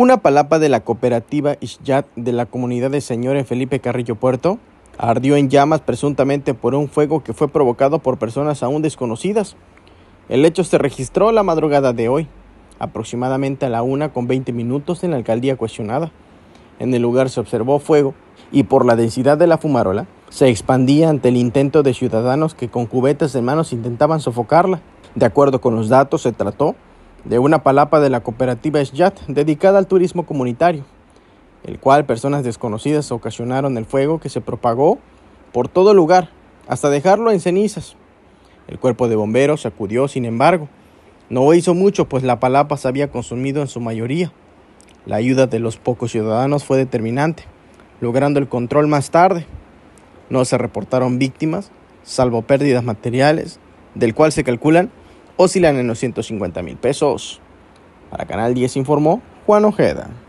Una palapa de la cooperativa Ischiat de la comunidad de Señor en Felipe Carrillo Puerto ardió en llamas presuntamente por un fuego que fue provocado por personas aún desconocidas. El hecho se registró la madrugada de hoy, aproximadamente a la 1:20 en la alcaldía cuestionada. En el lugar se observó fuego y por la densidad de la fumarola se expandía ante el intento de ciudadanos que con cubetas en manos intentaban sofocarla. De acuerdo con los datos, se trató de una palapa de la cooperativa Ejat dedicada al turismo comunitario, el cual personas desconocidas ocasionaron el fuego que se propagó por todo el lugar hasta dejarlo en cenizas. El cuerpo de bomberos acudió, sin embargo, no hizo mucho, pues la palapa se había consumido en su mayoría. La ayuda de los pocos ciudadanos fue determinante, logrando el control más tarde. No se reportaron víctimas, salvo pérdidas materiales, del cual se calculan oscilan en los 150,000 pesos. Para Canal 10 informó Juan Ojeda.